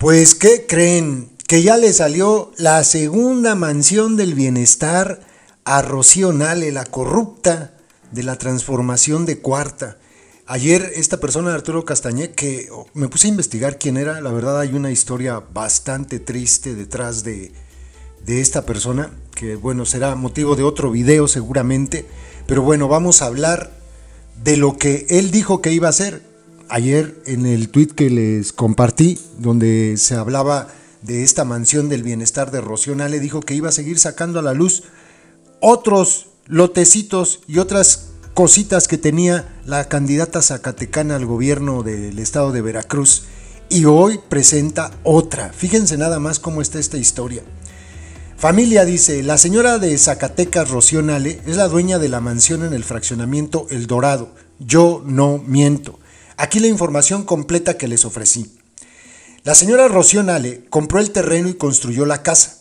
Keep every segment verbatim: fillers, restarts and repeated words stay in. Pues, ¿qué creen? Que ya le salió la segunda mansión del bienestar a Rocío Nahle, la corrupta de la transformación de Cuarta. Ayer esta persona, Arturo Castañé, que me puse a investigar quién era, la verdad hay una historia bastante triste detrás de, de esta persona, que bueno, será motivo de otro video seguramente, pero bueno, vamos a hablar de lo que él dijo que iba a hacer. Ayer en el tuit que les compartí, donde se hablaba de esta mansión del bienestar de Rocío Nahle, dijo que iba a seguir sacando a la luz otros lotecitos y otras cositas que tenía la candidata zacatecana al gobierno del estado de Veracruz, y hoy presenta otra. Fíjense nada más cómo está esta historia. Familia dice: la señora de Zacatecas, Rocío Nahle, es la dueña de la mansión en el fraccionamiento El Dorado. Yo no miento. Aquí la información completa que les ofrecí. La señora Rocío Nahle compró el terreno y construyó la casa,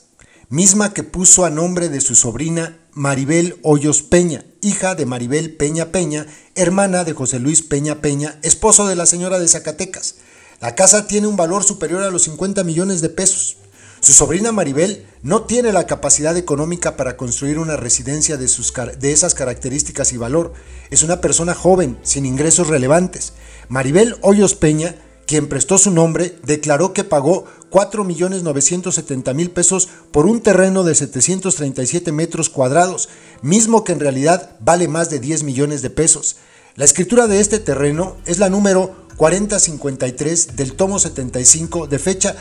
misma que puso a nombre de su sobrina Maribel Hoyos Peña, hija de Maribel Peña Peña, hermana de José Luis Peña Peña, esposo de la señora de Zacatecas. La casa tiene un valor superior a los cincuenta millones de pesos. Su sobrina Maribel no tiene la capacidad económica para construir una residencia de, sus, de esas características y valor. Es una persona joven, sin ingresos relevantes. Maribel Hoyos Peña, quien prestó su nombre, declaró que pagó cuatro millones novecientos setenta mil pesos por un terreno de setecientos treinta y siete metros cuadrados, mismo que en realidad vale más de diez millones de pesos. La escritura de este terreno es la número cuarenta cincuenta y tres del tomo setenta y cinco de fecha,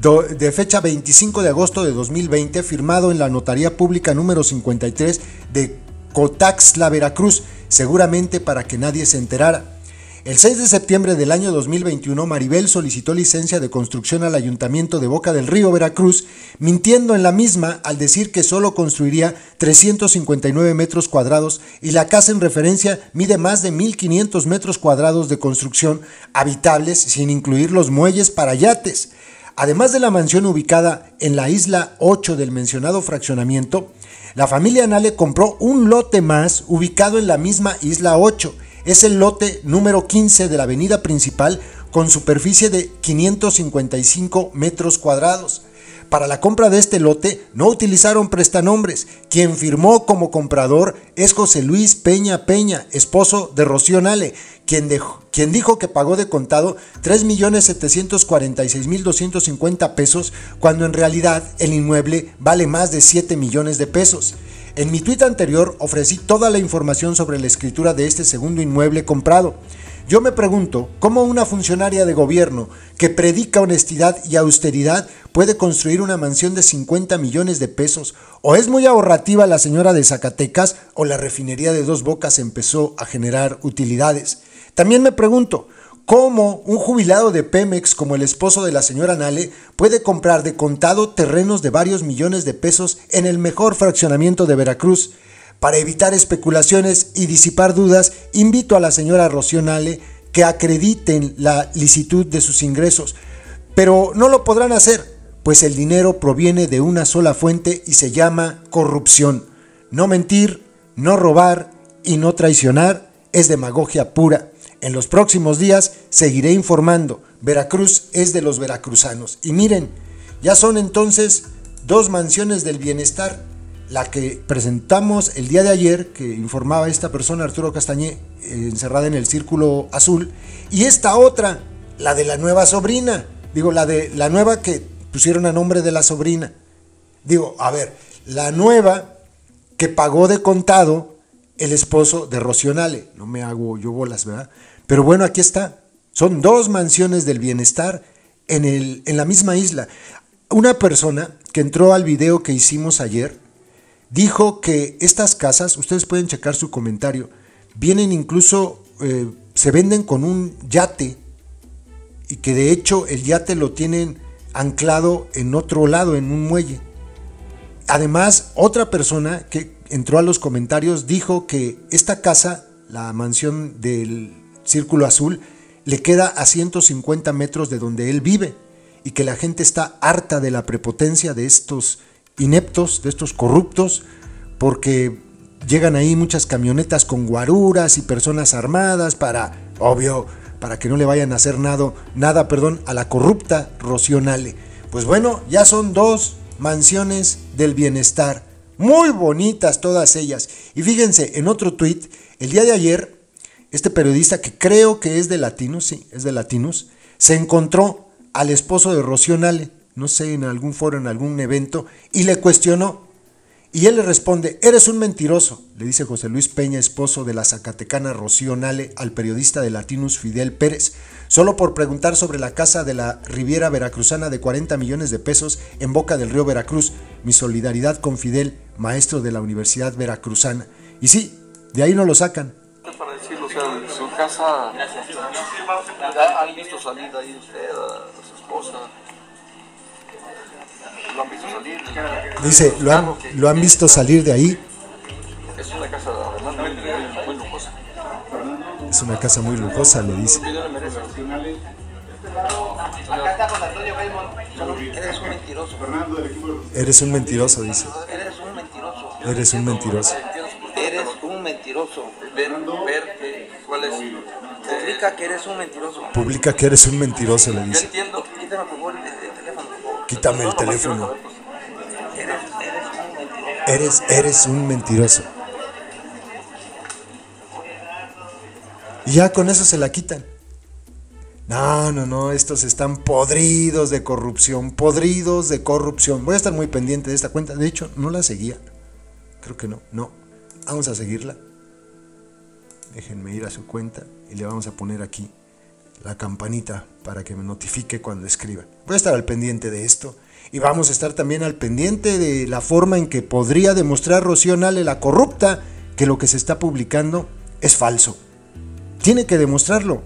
de fecha veinticinco de agosto de dos mil veinte, firmado en la notaría pública número cincuenta y tres de Cotax, la Veracruz, seguramente para que nadie se enterara. El seis de septiembre del año dos mil veintiuno, Maribel solicitó licencia de construcción al Ayuntamiento de Boca del Río, Veracruz, mintiendo en la misma al decir que solo construiría trescientos cincuenta y nueve metros cuadrados y la casa en referencia mide más de mil quinientos metros cuadrados de construcción, habitables sin incluir los muelles para yates. Además de la mansión ubicada en la isla ocho del mencionado fraccionamiento, la familia Nahle compró un lote más ubicado en la misma isla ocho. Es el lote número quince de la avenida principal con superficie de quinientos cincuenta y cinco metros cuadrados. Para la compra de este lote no utilizaron prestanombres. Quien firmó como comprador es José Luis Peña Peña, esposo de Rocío Nahle, quien, dejó, quien dijo que pagó de contado tres millones setecientos cuarenta y seis mil doscientos cincuenta pesos cuando en realidad el inmueble vale más de siete millones de pesos. En mi tuit anterior ofrecí toda la información sobre la escritura de este segundo inmueble comprado. Yo me pregunto cómo una funcionaria de gobierno que predica honestidad y austeridad puede construir una mansión de cincuenta millones de pesos. O es muy ahorrativa la señora de Zacatecas, o la refinería de Dos Bocas empezó a generar utilidades. También me pregunto cómo un jubilado de Pemex como el esposo de la señora Nahle puede comprar de contado terrenos de varios millones de pesos en el mejor fraccionamiento de Veracruz. Para evitar especulaciones y disipar dudas, invito a la señora Rocío Nahle que acrediten la licitud de sus ingresos, pero no lo podrán hacer, pues el dinero proviene de una sola fuente y se llama corrupción. No mentir, no robar y no traicionar es demagogia pura. En los próximos días seguiré informando. Veracruz es de los veracruzanos. Y miren, ya son entonces dos mansiones del bienestar. La que presentamos el día de ayer, que informaba esta persona, Arturo Castañé, encerrada en el círculo azul. Y esta otra, la de la nueva sobrina. Digo, la de la nueva que pusieron a nombre de la sobrina. Digo, a ver, la nueva que pagó de contado el esposo de Rocío Nahle. No me hago yo bolas, ¿verdad? Pero bueno, aquí está. Son dos mansiones del bienestar en, el, en la misma isla. Una persona que entró al video que hicimos ayer dijo que estas casas, ustedes pueden checar su comentario, vienen incluso, eh, se venden con un yate, y que de hecho el yate lo tienen anclado en otro lado, en un muelle. Además, otra persona que entró a los comentarios dijo que esta casa, la mansión del círculo azul, le queda a ciento cincuenta metros de donde él vive, y que la gente está harta de la prepotencia de estos ineptos, de estos corruptos, porque llegan ahí muchas camionetas con guaruras y personas armadas para, obvio, para que no le vayan a hacer nada, nada perdón, a la corrupta Rocío Nahle. Pues bueno, ya son dos mansiones del bienestar, muy bonitas todas ellas. Y fíjense, en otro tuit, el día de ayer, este periodista que creo que es de Latinus, sí, es de Latinus, se encontró al esposo de Rocío Nahle, no sé, en algún foro, en algún evento, y le cuestionó. Y él le responde: eres un mentiroso, le dice José Luis Peña, esposo de la zacatecana Rocío Nahle, al periodista de Latinus Fidel Pérez, solo por preguntar sobre la casa de la Riviera Veracruzana de cuarenta millones de pesos en Boca del Río, Veracruz. Mi solidaridad con Fidel, maestro de la Universidad Veracruzana. Y sí, de ahí no lo sacan. Para decirlo, o sea, su casa, ¿han visto salir de ahí usted, a su esposa? ¿Lo han visto salir? Dice, ¿lo han, lo han visto salir de ahí? Es una casa, además, muy lujosa. Es una casa muy lujosa, le dice. Acá está con Antonio Raymond. Eres un mentiroso, Fernando. Eres un mentiroso, dice. Eres un mentiroso. Eres un mentiroso. Eres un mentiroso. Ver, verte, ¿cuál es? Publica que eres un mentiroso. Publica que eres un mentiroso, le dice. Yo entiendo. Quítame, por favor, el teléfono. Quítame el teléfono. Eres, eres un mentiroso. Y ya con eso se la quitan. No, no, no, estos están podridos de corrupción, podridos de corrupción. Voy a estar muy pendiente de esta cuenta. De hecho, no la seguía. Creo que no, no. Vamos a seguirla. Déjenme ir a su cuenta y le vamos a poner aquí la campanita para que me notifique cuando escriba. Voy a estar al pendiente de esto y vamos a estar también al pendiente de la forma en que podría demostrar Rocío Nahle, la corrupta, que lo que se está publicando es falso. Tiene que demostrarlo.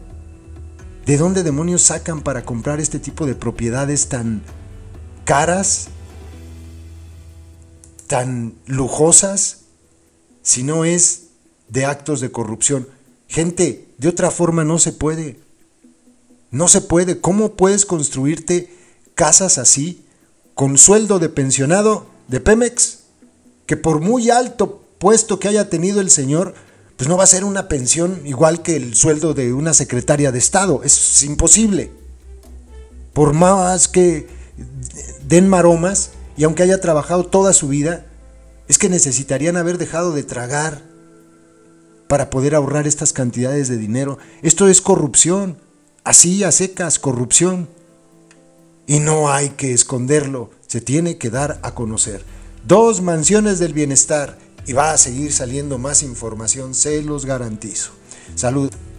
¿De dónde demonios sacan para comprar este tipo de propiedades tan caras, tan lujosas, si no es de actos de corrupción? Gente, de otra forma no se puede. No se puede. ¿Cómo puedes construirte casas así con sueldo de pensionado de Pemex? Que por muy alto puesto que haya tenido el señor, pues no va a ser una pensión igual que el sueldo de una secretaria de Estado. Es imposible. Por más que den maromas, y aunque haya trabajado toda su vida, es que necesitarían haber dejado de tragar para poder ahorrar estas cantidades de dinero. Esto es corrupción. Así, a secas, corrupción. Y no hay que esconderlo, se tiene que dar a conocer. Dos mansiones del bienestar, y va a seguir saliendo más información, se los garantizo. Salud.